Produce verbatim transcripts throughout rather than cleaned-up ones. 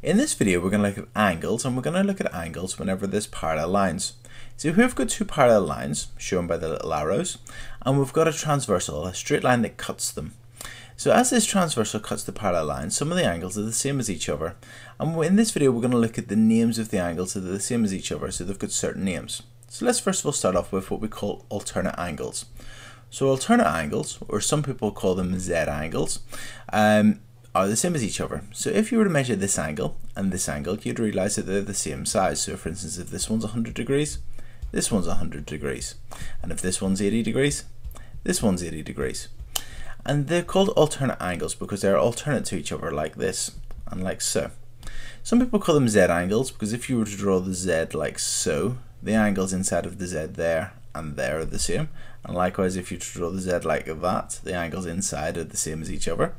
In this video, we're going to look at angles, and we're going to look at angles whenever there's parallel lines. So here we've got two parallel lines, shown by the little arrows, and we've got a transversal, a straight line that cuts them. So as this transversal cuts the parallel lines, some of the angles are the same as each other. And in this video, we're going to look at the names of the angles that are the same as each other, so they've got certain names. So let's first of all start off with what we call alternate angles. So alternate angles, or some people call them Z angles, um, are the same as each other. So if you were to measure this angle and this angle, you'd realize that they're the same size. So for instance, if this one's one hundred degrees, this one's one hundred degrees. And if this one's eighty degrees, this one's eighty degrees. And they're called alternate angles because they're alternate to each other, like this and like so. Some people call them Z angles because if you were to draw the Z like so, the angles inside of the Z there and there are the same. And likewise, if you draw the Z like that, the angles inside are the same as each other.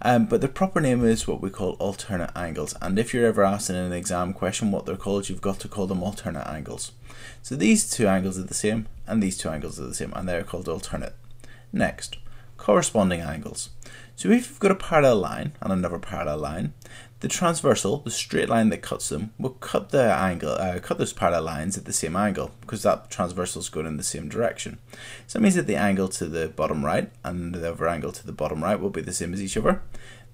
Um, but the proper name is what we call alternate angles. And if you're ever asked in an exam question what they're called, you've got to call them alternate angles. So these two angles are the same, and these two angles are the same, and they're called alternate. Next, corresponding angles. So if you've got a parallel line and another parallel line, the transversal, the straight line that cuts them, will cut the angle, uh, cut those parallel lines at the same angle because that transversal is going in the same direction. So that means that the angle to the bottom right and the other angle to the bottom right will be the same as each other.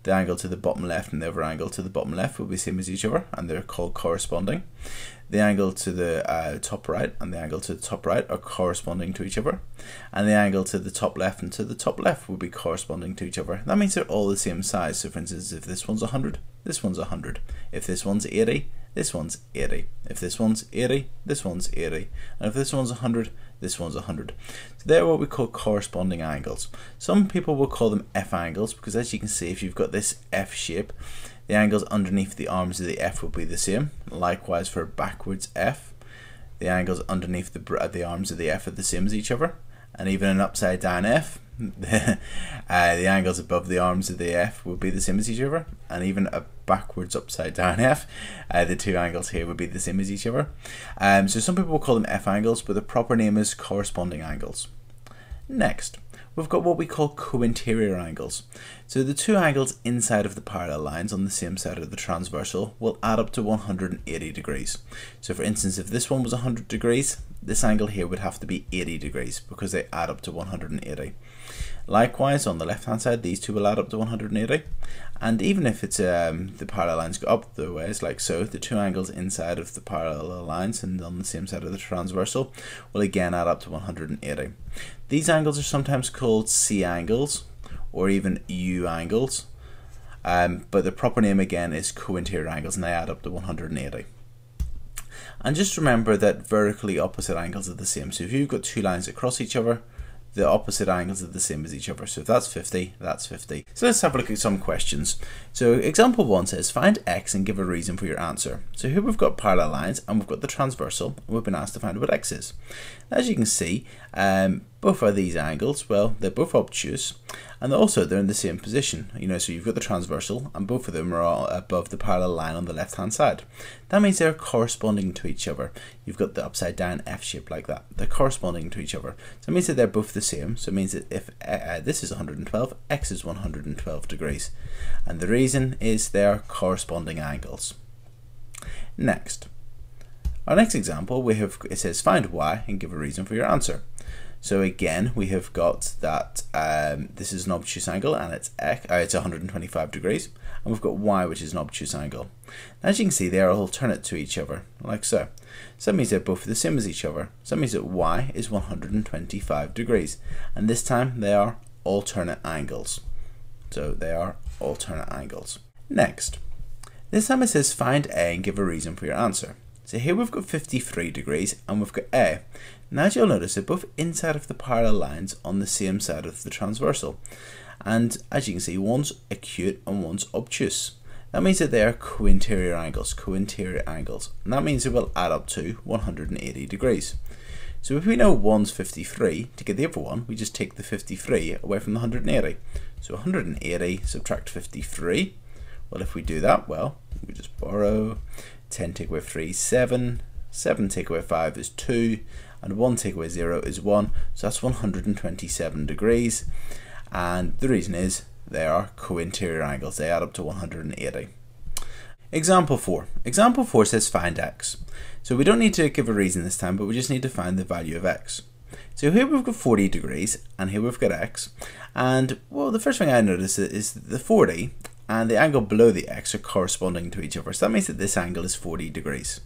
The angle to the bottom left and the other angle to the bottom left will be the same as each other, and they're called corresponding. The angle to the uh, top right and the angle to the top right are corresponding to each other, and the angle to the top left and to the top left will be corresponding to each other. That means they're all the same size. So for instance, if this one's one hundred, this one's one hundred. If this one's eighty, this one's eighty. If this one's eighty, this one's eighty. And if this one's one hundred, this one's one hundred. So they're what we call corresponding angles. Some people will call them F angles because, as you can see, if you've got this F shape, the angles underneath the arms of the F will be the same. Likewise for a backwards F, the angles underneath the, the arms of the F are the same as each other. And even an upside down F, the, uh, the angles above the arms of the F will be the same as each other. And even a backwards upside down F, uh, the two angles here would be the same as each other. Um, so some people will call them F angles, but the proper name is corresponding angles. Next, we've got what we call co-interior angles. So the two angles inside of the parallel lines on the same side of the transversal will add up to one hundred eighty degrees. So for instance, if this one was one hundred degrees, this angle here would have to be eighty degrees because they add up to one hundred eighty. Likewise, on the left-hand side, these two will add up to one hundred eighty. And even if it's um, the parallel lines go up the ways, like so, the two angles inside of the parallel lines and on the same side of the transversal will again add up to one hundred eighty. These angles are sometimes called C angles or even U angles, um, but the proper name again is co-interior angles, and they add up to one hundred eighty. And just remember that vertically opposite angles are the same. So if you've got two lines that cross each other, the opposite angles are the same as each other. So if that's fifty, that's fifty. So let's have a look at some questions. So example one says, find X and give a reason for your answer. So here we've got parallel lines and we've got the transversal, and we've been asked to find what X is. As you can see, um, both of these angles, well, they're both obtuse, and also they're in the same position. You know, so you've got the transversal, and both of them are all above the parallel line on the left-hand side. That means they're corresponding to each other. You've got the upside-down F shape like that. They're corresponding to each other. So it means that they're both the same. So it means that if uh, this is one hundred twelve, X is one hundred twelve degrees. And the reason is they're corresponding angles. Next. Our next example, we have, it says find Y and give a reason for your answer. So again, we have got that um, this is an obtuse angle, and it's X, uh, it's one hundred twenty-five degrees, and we've got Y, which is an obtuse angle. And as you can see, they are alternate to each other, like so. So that means they're both the same as each other. So that means that Y is one hundred twenty-five degrees, and this time they are alternate angles. So they are alternate angles. Next, this time it says find A and give a reason for your answer. So here we've got fifty-three degrees and we've got A. Now as you'll notice, they're both inside of the parallel lines on the same side of the transversal. And as you can see, one's acute and one's obtuse. That means that they are co-interior angles, co-interior angles. And that means it will add up to one hundred eighty degrees. So if we know one's fifty-three, to get the other one, we just take the fifty-three away from the one hundred eighty. So one hundred eighty subtract fifty-three. Well, if we do that, well, we just borrow. ten take away three is seven, seven take away five is two, and one take away zero is one, so that's one hundred twenty-seven degrees, and the reason is they are co-interior angles, they add up to one hundred eighty. Example four. Example four says find x. So we don't need to give a reason this time, but we just need to find the value of x. So here we've got forty degrees, and here we've got x. And well, the first thing I notice is that the forty and the angle below the x are corresponding to each other. So that means that this angle is forty degrees.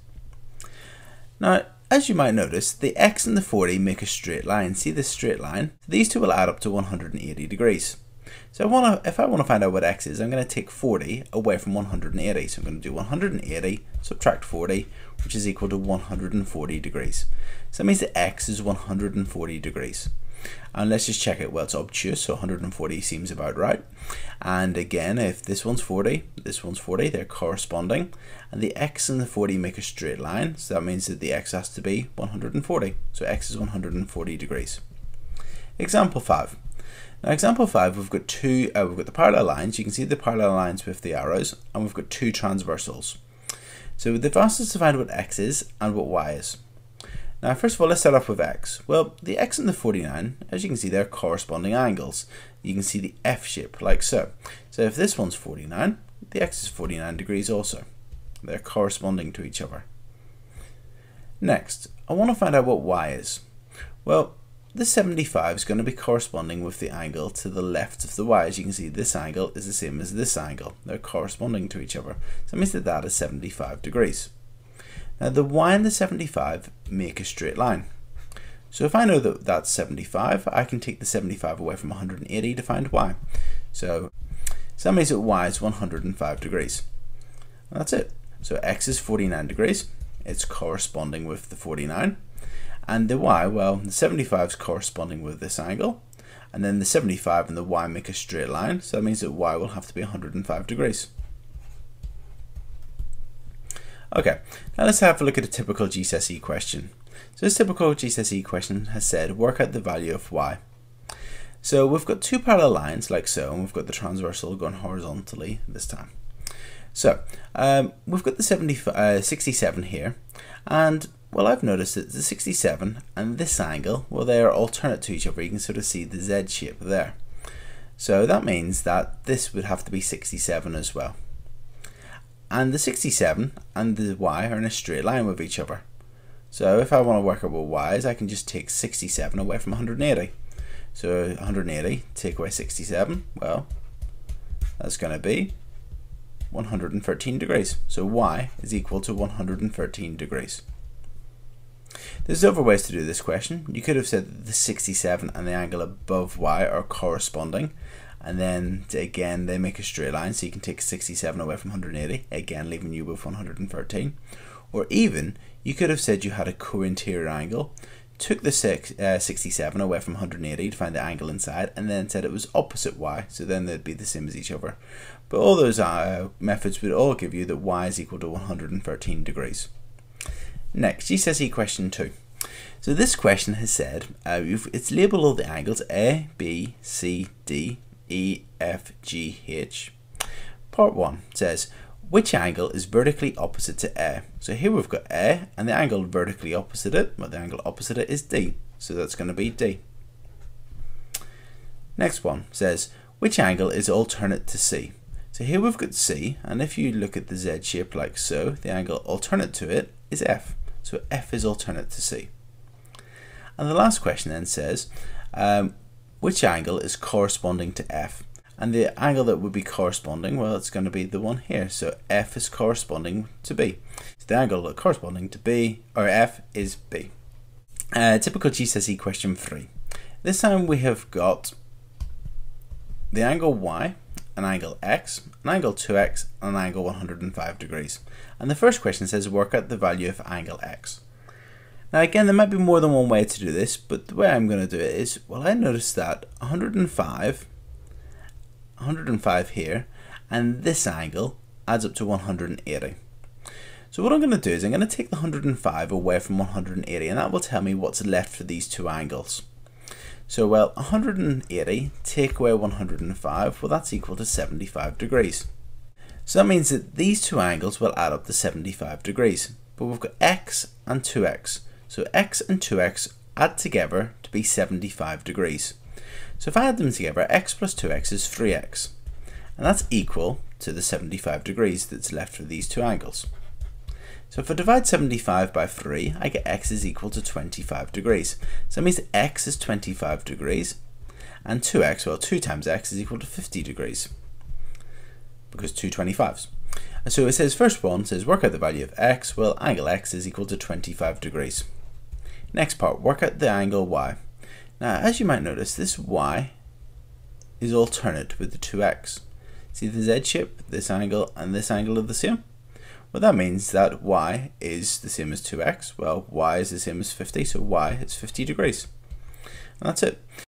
Now, as you might notice, the x and the forty make a straight line. See this straight line? These two will add up to one hundred eighty degrees. So I wanna, if I want to find out what x is, I'm going to take forty away from one hundred eighty. So I'm going to do one hundred eighty subtract forty, which is equal to one hundred forty degrees. So that means that x is one hundred forty degrees. And let's just check it. Well, it's obtuse, so one hundred forty seems about right. And again, if this one's forty, this one's forty, they're corresponding. And the x and the forty make a straight line, so that means that the x has to be one hundred forty. So x is one hundred forty degrees. Example five. Now, example five, we've got two, uh, we've got the parallel lines. You can see the parallel lines with the arrows, and we've got two transversals. So they've asked us to find what x is and what y is. Now, first of all, let's start off with x. Well, the x and the forty-nine, as you can see, they're corresponding angles. You can see the F shape, like so. So if this one's forty-nine, the x is forty-nine degrees also. They're corresponding to each other. Next, I want to find out what y is. Well, the seventy-five is going to be corresponding with the angle to the left of the y. As you can see, this angle is the same as this angle. They're corresponding to each other. So that means that that is seventy-five degrees. Now, the y and the seventy-five make a straight line. So if I know that that's seventy-five, I can take the seventy-five away from one hundred eighty to find y. So, so that means that y is one hundred five degrees. And that's it. So x is forty-nine degrees. It's corresponding with the forty-nine. And the y, well, the seventy-five is corresponding with this angle. And then the seventy-five and the y make a straight line. So that means that y will have to be one hundred five degrees. Okay, now let's have a look at a typical G C S E question. So this typical G C S E question has said, work out the value of y. So we've got two parallel lines like so, and we've got the transversal going horizontally this time. So um, we've got the seventy, uh, sixty-seven here, and well, I've noticed that the sixty-seven and this angle, well, they are alternate to each other. You can sort of see the Z shape there. So that means that this would have to be sixty-seven as well. And the sixty-seven and the y are in a straight line with each other. So if I want to work out what y is, I can just take sixty-seven away from one hundred eighty. So one hundred eighty, take away sixty-seven, well, that's going to be one hundred thirteen degrees. So y is equal to one hundred thirteen degrees. There's other ways to do this question. You could have said that the sixty-seven and the angle above y are corresponding. And then again, they make a straight line, so you can take sixty-seven away from one hundred eighty, again leaving you with one hundred thirteen. Or even, you could have said you had a co-interior angle, took the sixty-seven away from one hundred eighty to find the angle inside, and then said it was opposite y, so then they'd be the same as each other. But all those uh, methods would all give you that y is equal to one hundred thirteen degrees. Next, G C S E question two. So this question has said, uh, it's labelled all the angles A, B, C, D, E, F, G, H. Part one says, which angle is vertically opposite to A? So here we've got A, and the angle vertically opposite it, well, the angle opposite it is D, so that's going to be D. Next one says, which angle is alternate to C? So here we've got C, and if you look at the Z shape like so, the angle alternate to it is F, so F is alternate to C. And the last question then says, um, which angle is corresponding to F? And the angle that would be corresponding, well, it's going to be the one here. So F is corresponding to B. So the angle corresponding to B, or F, is B. Uh, typical G C S E question three. This time we have got the angle Y, an angle X, an angle two x, and an angle one hundred five degrees. And the first question says, work out the value of angle X. Now again, there might be more than one way to do this, but the way I'm going to do it is, well, I noticed that one hundred five, one hundred five here, and this angle adds up to one hundred eighty. So what I'm going to do is I'm going to take the one hundred five away from one hundred eighty, and that will tell me what's left for these two angles. So, well, one hundred eighty take away one hundred five, well, that's equal to seventy-five degrees. So that means that these two angles will add up to seventy-five degrees, but we've got x and two x. So x and two x add together to be seventy-five degrees. So if I add them together, x plus two x is three x. And that's equal to the seventy-five degrees that's left for these two angles. So if I divide seventy-five by three, I get x is equal to twenty-five degrees. So that means x is twenty-five degrees, and two x, well, two times x is equal to fifty degrees, because two twenty-fives. And so it says, first one says, work out the value of x. Well, angle x is equal to twenty-five degrees. Next part, work out the angle y. Now, as you might notice, this y is alternate with the two x. See the z shape, this angle, and this angle are the same? Well, that means that y is the same as two x. Well, y is the same as fifty, so y is fifty degrees. And that's it.